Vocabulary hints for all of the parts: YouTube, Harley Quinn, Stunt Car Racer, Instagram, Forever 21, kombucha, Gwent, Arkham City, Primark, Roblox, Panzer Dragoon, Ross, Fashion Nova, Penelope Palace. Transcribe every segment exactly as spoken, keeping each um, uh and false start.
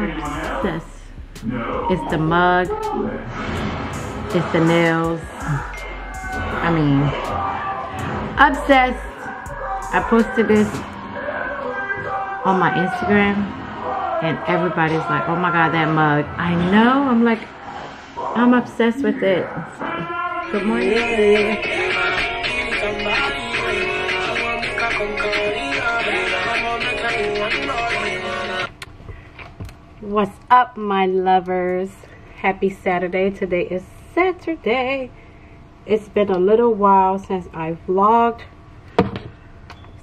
This is the mug, it's the nails. I mean, obsessed. I posted this on my Instagram and everybody's like, oh my god, that mug. I know, I'm like, I'm obsessed with it. So, good morning. What's up, my lovers? Happy Saturday. Today is Saturday. It's been a little while since I vlogged.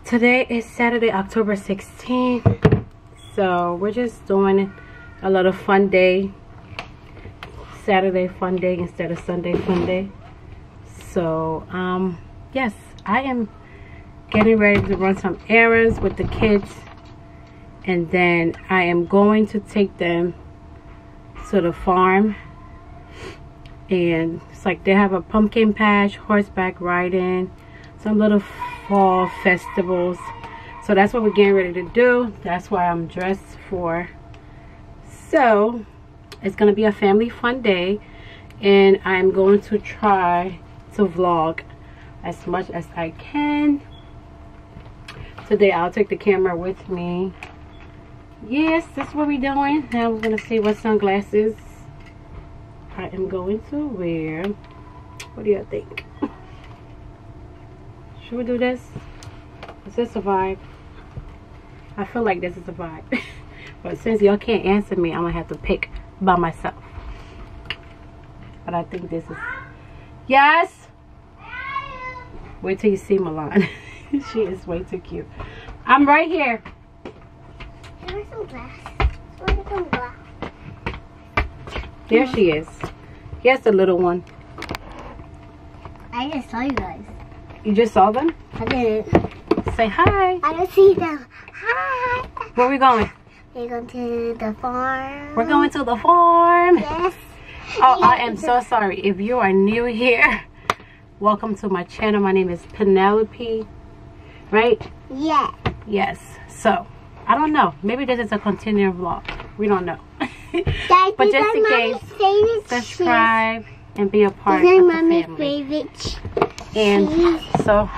Today is Saturday, October sixteenth. So we're just doing a little fun day. Saturday fun day instead of Sunday fun day. So um yes, I am getting ready to run some errands with the kids, and then I am going to take them to the farm. And it's like they have a pumpkin patch, horseback riding, some little fall festivals. So that's what we're getting ready to do. That's why I'm dressed for. So it's gonna be a family fun day, and I'm going to try to vlog as much as I can. Today I'll take the camera with me. Yes, that's what we're doing. Now we're gonna see what sunglasses I am going to wear. What do y'all think? Should we do this? Is this a vibe? I feel like this is a vibe. But since y'all can't answer me, I'm gonna have to pick by myself. But I think this is... Yes? Wait till you see Milan. She is way too cute. I'm right here. There is some glass. There's some glass. There she is. Yes, the little one. I just saw you guys. You just saw them? I did. Say hi. I didn't see them. Hi. Where are we going? We're going to the farm. We're going to the farm. Yes. Oh, I am so sorry. If you are new here, welcome to my channel. My name is Penelope, right? Yes. Yes. So, I don't know. Maybe this is a continuing vlog. We don't know. Daddy, but just in case, subscribe cheese. And be a part of the family. And cheese. So,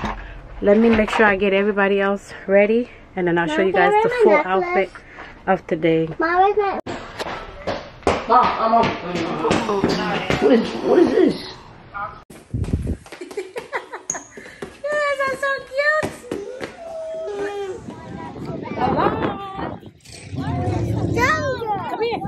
let me make sure I get everybody else ready, and then I'll Mom, show you guys the full outfit of today. Mom, my... Mom, I'm on. What is, what is this? Yes, that's so cute. Hello. Come here.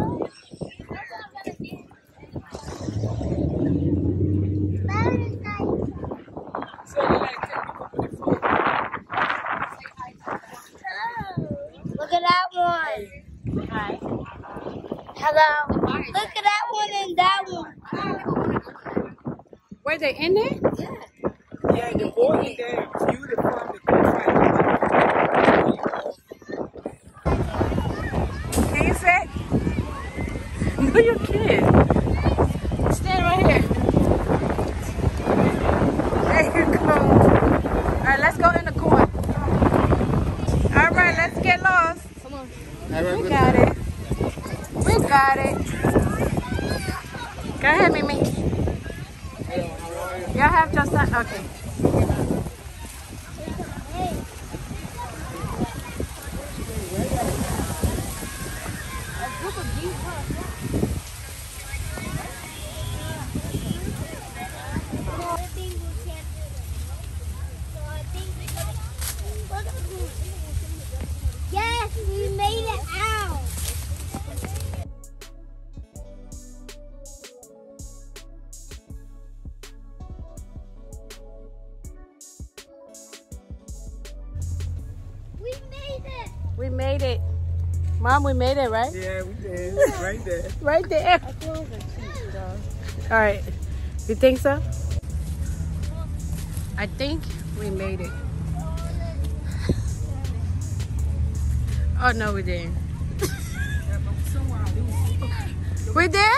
Look at that one. Hi. Hello. Look at that one and that one. Were they in there? Yeah. Yeah, the boy in there. Beautiful. Can you sit? No, you're kidding. Stand right here. There you go. All right, let's go in the corn. All right, let's get lost. Come on. We got it. We got it. Go ahead, Mimi. Y'all have just that? Okay. We made it. Mom, we made it, right? Yeah, we did. Right there. Right there. I feel like a cheat, dog. All right. You think so? I think we made it. Oh, no, we didn't. We did?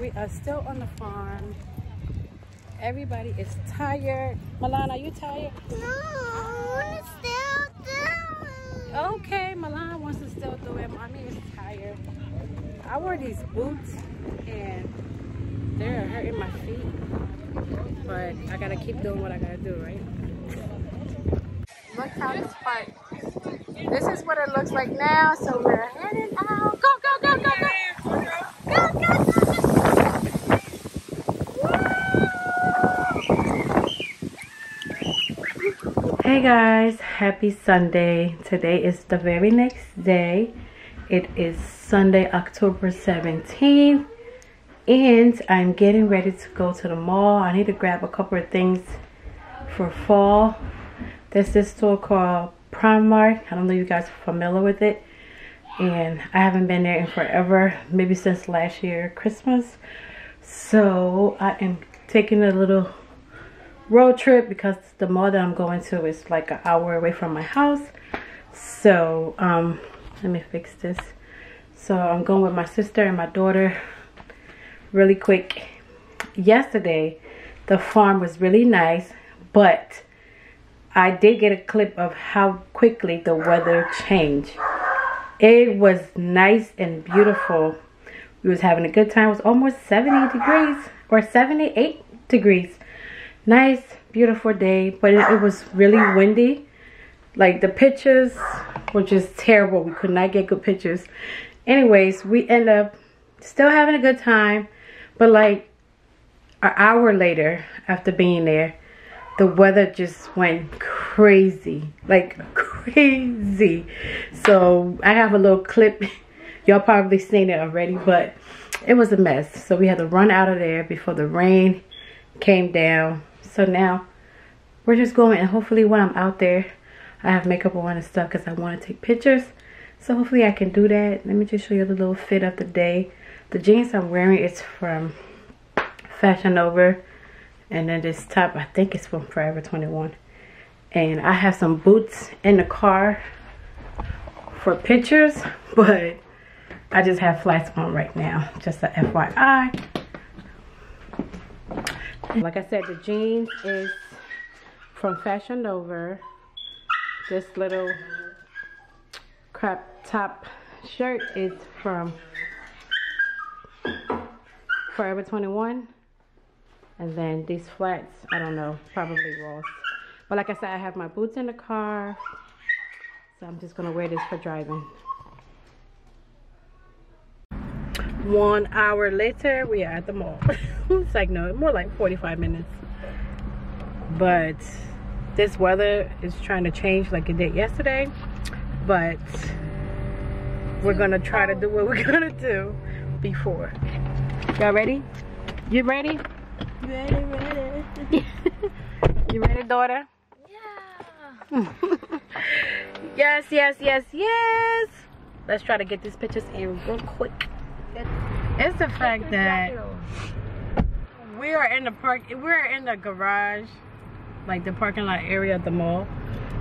We are still on the farm. Everybody is tired. Milan, are you tired? No, I want to still do it. Okay, Milan wants to still do it. Mommy is tired. I wore these boots and they're hurting my feet. But I gotta keep doing what I gotta do, right? Look how this part. This is what it looks like now, so we're heading out. Go, go, go, go, go. Go, go, go. Hey guys, happy Sunday. Today is the very next day. It is Sunday, October seventeenth, and I'm getting ready to go to the mall. I need to grab a couple of things for fall. There's this store called Primark. I don't know if you guys are familiar with it, and I haven't been there in forever, maybe since last year Christmas. So I am taking a little road trip because the mall that I'm going to is like an hour away from my house. So um let me fix this. So I'm going with my sister and my daughter. Really quick, yesterday the farm was really nice, but I did get a clip of how quickly the weather changed. It was nice and beautiful. We was having a good time. It was almost seventy degrees or seventy-eight degrees. Nice, beautiful day, but it, it was really windy. Like the pictures were just terrible. We could not get good pictures. Anyways, we end up still having a good time, but like an hour later after being there, the weather just went crazy, like crazy. So I have a little clip. Y'all probably seen it already, but it was a mess. So we had to run out of there before the rain came down. So now we're just going, and hopefully when I'm out there I have makeup on and stuff because I want to take pictures. So hopefully I can do that. Let me just show you the little fit of the day. The jeans I'm wearing is from Fashion Nova, and then this top I think it's from Forever twenty-one. And I have some boots in the car for pictures, but I just have flats on right now, just a F Y I. Like I said, the jeans is from Fashion Nova. This little crop top shirt is from Forever twenty-one. And then these flats, I don't know, probably Ross. But like I said, I have my boots in the car. So I'm just going to wear this for driving. One hour later, we are at the mall. It's like, no, more like forty-five minutes. But this weather is trying to change like it did yesterday, but we're gonna try to do what we're gonna do before. Y'all ready? You ready? Ready, ready. You ready, daughter? Yeah. Yes, yes, yes, yes. Let's try to get these pictures in real quick. It's the fact that we are in the park, we're in the garage, like the parking lot area of the mall.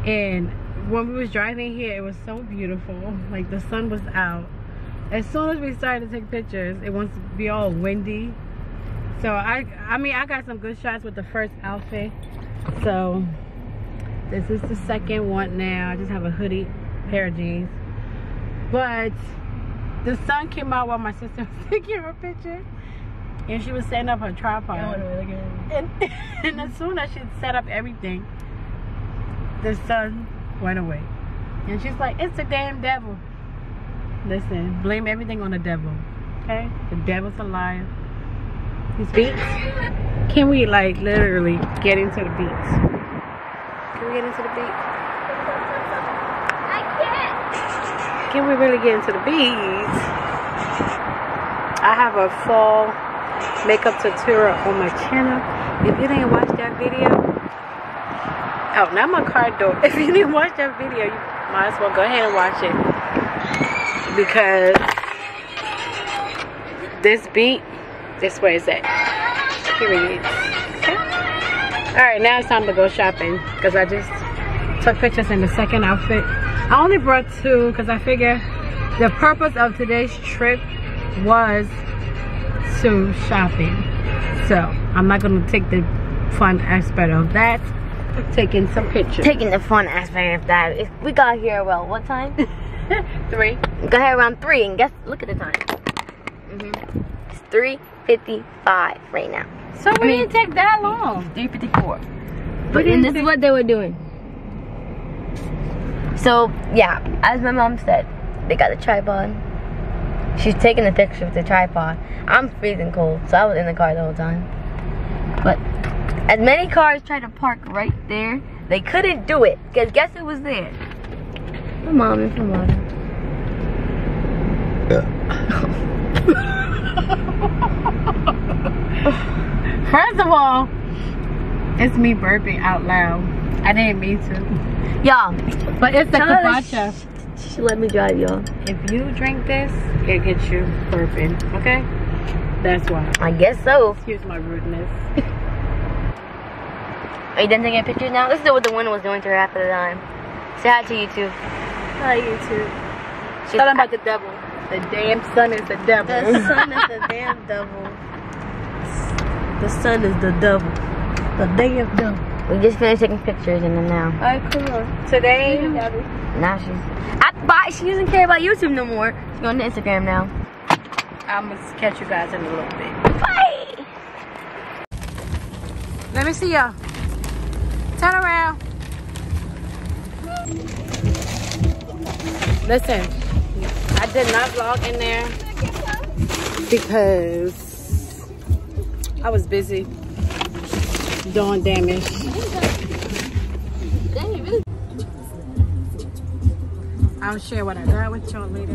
And when we was driving here, it was so beautiful. Like the sun was out. As soon as we started to take pictures, it wants to be all windy. So I, I mean, I got some good shots with the first outfit. So this is the second one now. I just have a hoodie, pair of jeans. But the sun came out while my sister was taking her picture. And she was setting up her tripod. And, and as soon as she set up everything, the sun went away. And she's like, it's the damn devil. Listen, blame everything on the devil. Okay? The devil's a liar. His beats. Can we, like, literally get into the beats? Can we get into the beats? I can't. Can we really get into the beats? I have a fall makeup tutorial on my channel. If you didn't watch that video, oh, not my car door. If you didn't watch that video, you might as well go ahead and watch it, because this beat, this where it's at. Here it is. Okay. All right, now it's time to go shopping because I just took pictures in the second outfit. I only brought two because I figure the purpose of today's trip was to shopping. So I'm not gonna take the fun aspect of that. Taking some pictures. Taking the fun aspect of that. If we got here, well, what time? three. We got here around three, and guess, look at the time. Mm-hmm. It's three fifty-five right now. So I we mean, didn't take that long. three fifty-four. But and this is what they were doing. So yeah, as my mom said, they got a tripod. She's taking a picture with the tripod. I'm freezing cold, so I was in the car the whole time. But as many cars tried to park right there, they couldn't do it. Because guess who was there? My mom and her mother. Yeah. First of all, it's me burping out loud. I didn't mean to. Y'all. But it's the kombucha. She, she let me drive, y'all. If you drink this, it gets you burping, okay? That's why. I guess so. Excuse my rudeness. Are you done taking a picture now? Let's do what the woman was doing to her half of the time. Say hi to YouTube. Hi, YouTube. She's talking about the devil. The damn sun is the devil. The sun is the damn devil. The sun is the devil. The damn devil. We just finished taking pictures and then now. Alright, cool. Today, mm-hmm. Now she's. I, but she doesn't care about YouTube no more. She's going to Instagram now. I'm going to catch you guys in a little bit. Bye! Let me see y'all. Turn around. Listen, I did not vlog in there because I was busy doing damage. I'll share what I got with y'all later.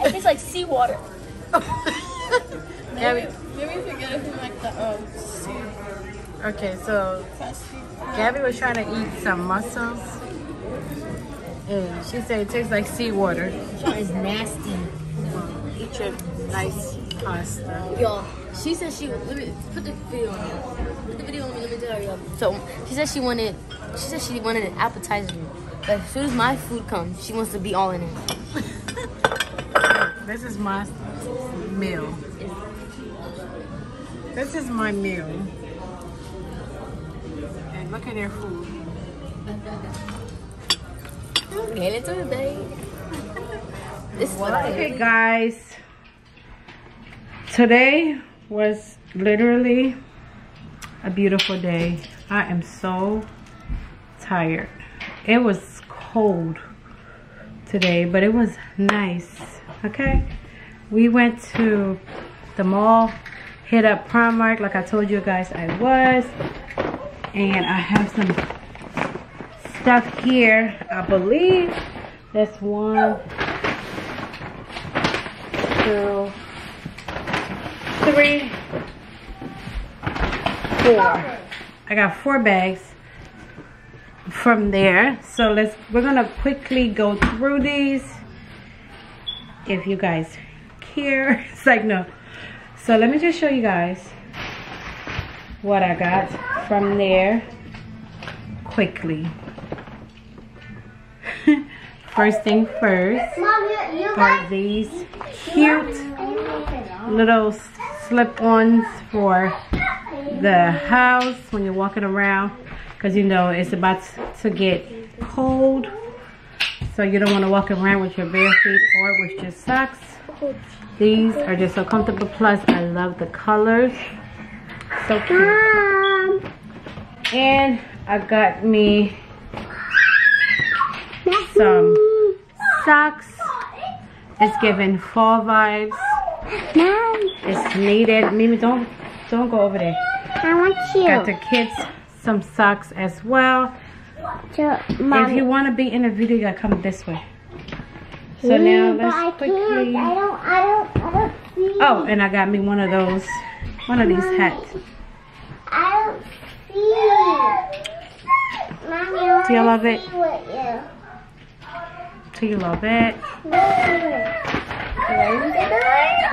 It tastes like seawater. Maybe, maybe if you get it like the um, sea. Okay, so Gabby was trying to eat some mussels, and she said it tastes like seawater. It's nasty. Eat your nice pasta. Y'all, she said she let me put the video on here. Put the video on me. Let me tell you. So she said she wanted. She said she wanted an appetizer. But as soon as my food comes, she wants to be all in it. This is my meal. This is my meal. And look at their food. Okay, let's do it, babe. This is what I do. Okay, guys. Today was literally a beautiful day. I am so tired. It was cold today, but it was nice. Okay, we went to the mall, hit up Primark like I told you guys I was, and I have some stuff here. I believe that's one, two, three, four. I got four bags from there, so let's we're gonna quickly go through these. If you guys care, it's like no. So let me just show you guys what I got from there quickly. First thing first are these cute little slip-ons for the house when you're walking around, because you know it's about to get cold. So you don't want to walk around with your bare feet or with your socks. These are just so comfortable. Plus, I love the colors. So cute. And I got me some socks. It's giving fall vibes. It's needed. Mimi, don't don't go over there. I want you. Got the kids some socks as well. If you want to be in a video, you gotta come this way. So now let's quickly. I don't, I don't, I don't see. Oh, and I got me one of those, one of these hats. I don't see. Do you love it? Do you love it?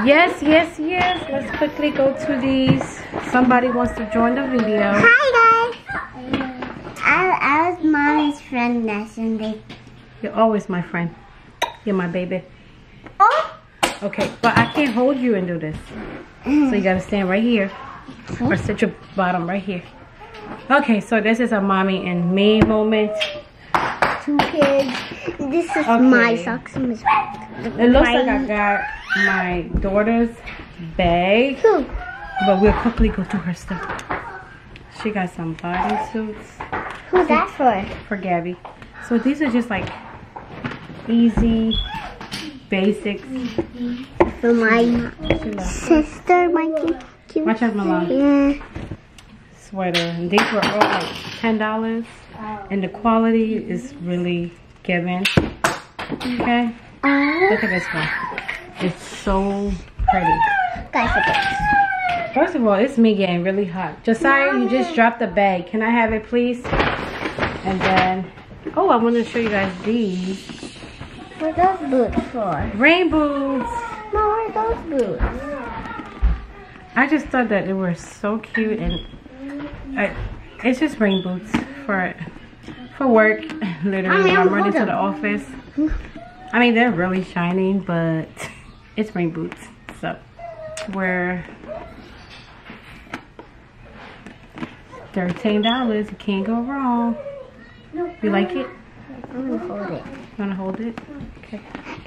Yes, yes, yes. Let's quickly go to these. Somebody wants to join the video. Hi, guys. I, I was mommy's friend last Sunday. You're always my friend. You're my baby. Oh. Okay, but I can't hold you and do this. So you gotta stand right here. Or sit your bottom right here. Okay, so this is a mommy and me moment. Two kids. This is okay. My socks. And it looks like I got my daughter's bag. Who? But we'll quickly go through her stuff. She got some bodysuits. Who's that for? For Gabby. So these are just like easy basics. For my sister, my cute. Watch out, Milan. Yeah. Sweater. And these were all like ten dollars. And the quality is really given. Okay? Uh, Look at this one. It's so pretty. Guys, first of all, it's me getting really hot. Josiah, Mommy. You just dropped the bag. Can I have it, please? And then, oh, I want to show you guys these. What are those boots for? Rain boots. Mom, what are those boots? I just thought that they were so cute, and I, it's just rain boots for for work. Literally, I mean, I'm running to the office. I mean, they're really shiny, but it's rain boots. So we're thirteen dollars. You can't go wrong. You like it? I'm gonna hold it. You wanna hold it? Okay.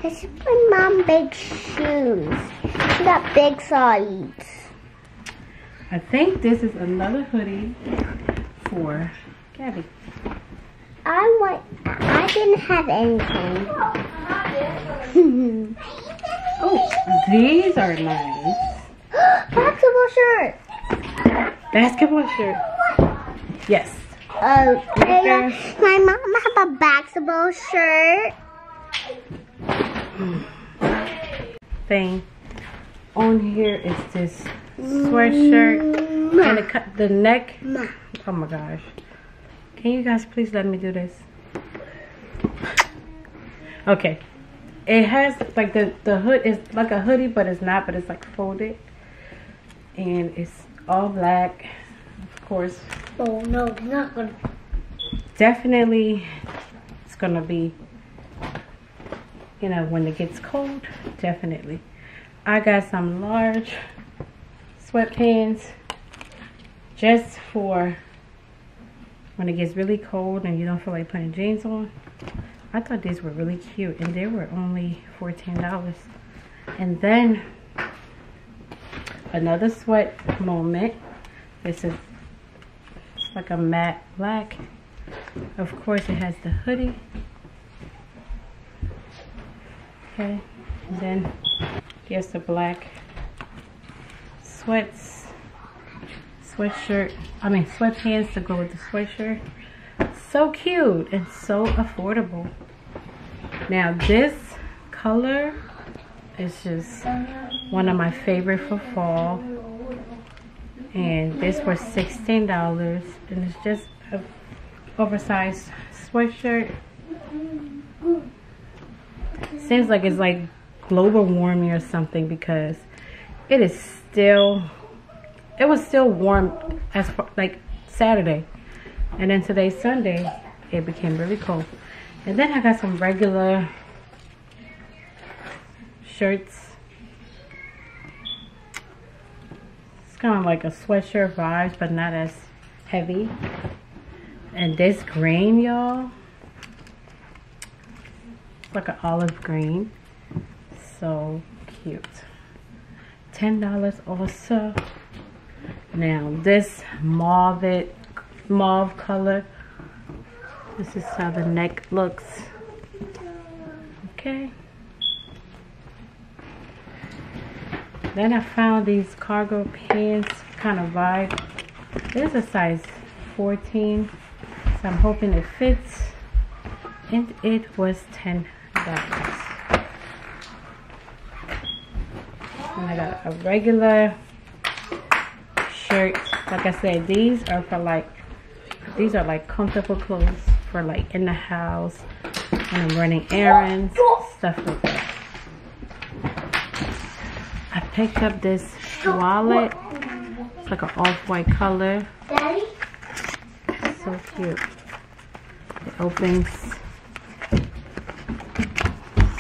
This is my mom big shoes. She got big size. I think this is another hoodie for Gabby. I want. I didn't have anything. Oh, these are nice. Basketball shirt. Basketball shirt. Yes. Oh, okay. My mom have a basketball shirt. Thing on here is this sweatshirt, Ma. And it cut the neck. Ma. Oh my gosh! Can you guys please let me do this? Okay, it has like the the hood is like a hoodie, but it's not. But it's like folded, and it's all black, of course. Oh no, it's not gonna. Definitely, it's gonna be. You know, when it gets cold, definitely. I got some large sweatpants just for when it gets really cold and you don't feel like putting jeans on. I thought these were really cute, and they were only fourteen dollars. And then another sweat moment. This is like a matte black. Of course, it has the hoodie. Okay, and then here's the black sweats, sweatshirt, I mean sweatpants to go with the sweatshirt. So cute and so affordable. Now this color is just one of my favorite for fall. And this was sixteen dollars, and it's just an oversized sweatshirt. Seems like it's like global warming or something, because it is still, it was still warm as far, like Saturday, and then today Sunday it became really cold. And then I got some regular shirts. It's kind of like a sweatshirt vibes, but not as heavy. And this green, y'all, like an olive green, so cute. Ten dollars also. Now this mauve it mauve color, this is how the neck looks. Okay, then I found these cargo pants kind of vibe. This is a size fourteen, so I'm hoping it fits, and it was ten dollars. And I got a regular shirt. Like I said, these are for like, these are like comfortable clothes for like in the house, when I'm running errands, stuff like that. I picked up this wallet. It's like an off-white color. Daddy? So cute. It opens.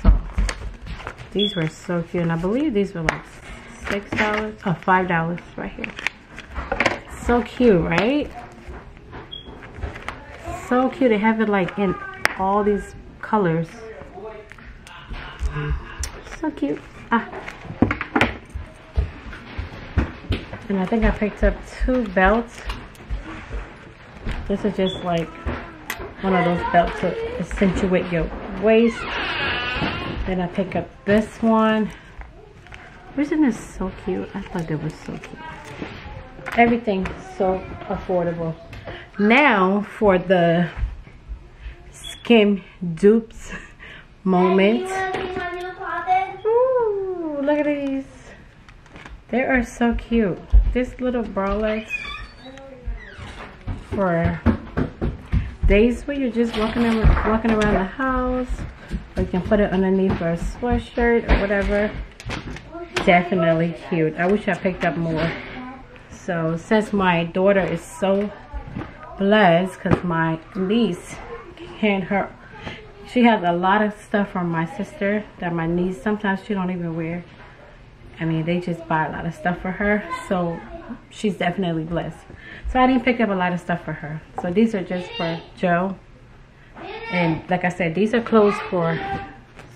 So, these were so cute, and I believe these were like six dollars, oh, five dollars right here. So cute, right? So cute. They have it like in all these colors. So cute. Ah. And I think I picked up two belts. This is just like one of those belts to accentuate your waist. Then I pick up this one. Isn't this so cute? I thought that was so cute. Everything's so affordable. Now for the skim dupes moment. Ooh, look at these. They are so cute. This little bralette for days where you're just walking around, walking around the house, or you can put it underneath a sweatshirt or whatever. Definitely cute. I wish I picked up more. So since my daughter is so blessed, because my niece and her, she has a lot of stuff from my sister that my niece sometimes she don't even wear. I mean, they just buy a lot of stuff for her, so she's definitely blessed. So I didn't pick up a lot of stuff for her. So these are just for Joe. And like I said, these are clothes for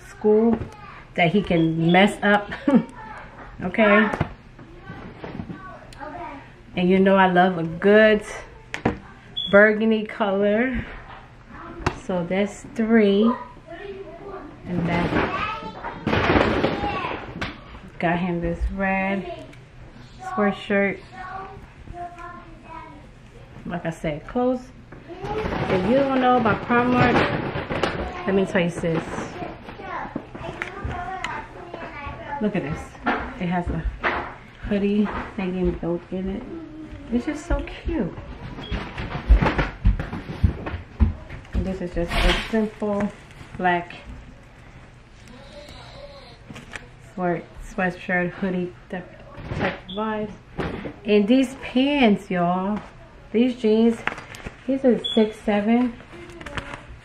school that he can mess up. Okay? And you know I love a good burgundy color. So that's three. And that's... Got him this red sweatshirt. Like I said, clothes. If you don't know about Primark, let me tell you, sis. Look at this. It has a hoodie hanging built in it. It's just so cute. And this is just a simple black sweatshirt. Sweatshirt, hoodie type vibes. And these pants, y'all. These jeans. These are six seven.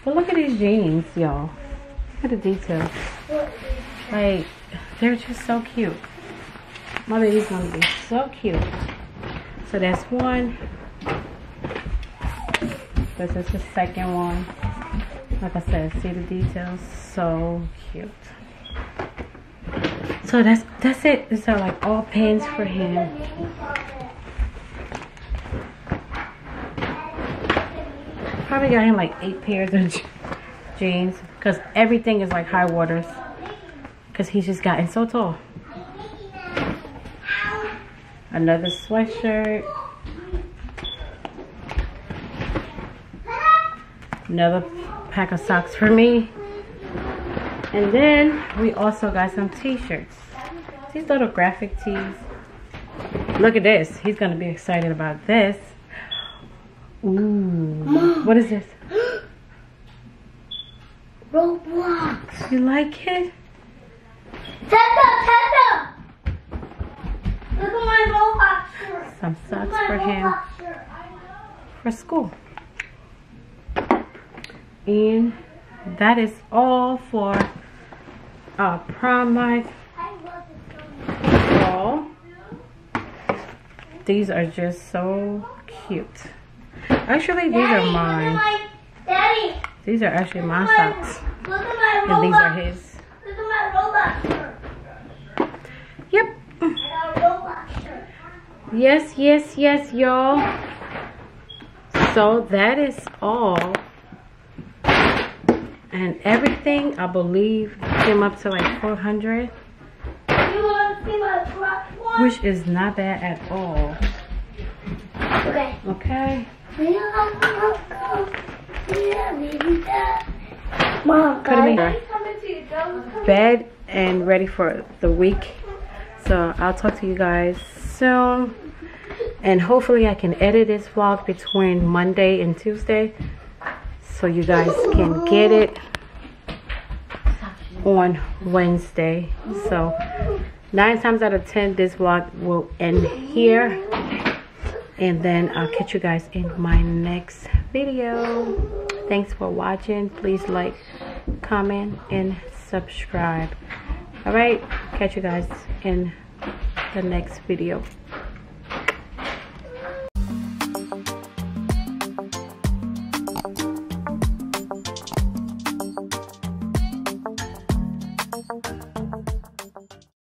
But look at these jeans, y'all. Look at the details. Like, they're just so cute. Mother, these ones are so cute. So that's one. This is the second one. Like I said, see the details. So cute. So that's that's it. These are like all pins for him. Probably got him like eight pairs of jeans because everything is like high waters. Because he's just gotten so tall. Another sweatshirt. Another pack of socks for me. And then we also got some t-shirts. These little graphic tees. Look at this. He's going to be excited about this. Ooh. Mom. What is this? Roblox. You like it? Tessa, Tessa. Look at my Roblox shirt. Some socks for him. For school. And that is all for uh, Primark. All these are just so cute. Actually, these Daddy, are mine. My, Daddy, these are actually my socks. Look at my Roblox. And these are his. Look at my Roblox shirt. Yep. And our Roblox shirt. Yes, yes, yes, y'all. So that is all. And everything, I believe, came up to like four hundred, which is not bad at all. Okay. Okay. Mom, bed and ready for the week. So I'll talk to you guys soon, and hopefully I can edit this vlog between Monday and Tuesday, so you guys can get it. on Wednesday. So nine times out of ten, this vlog will end here, and then I'll catch you guys in my next video. Thanks for watching. Please like, comment, and subscribe. All right, catch you guys in the next video.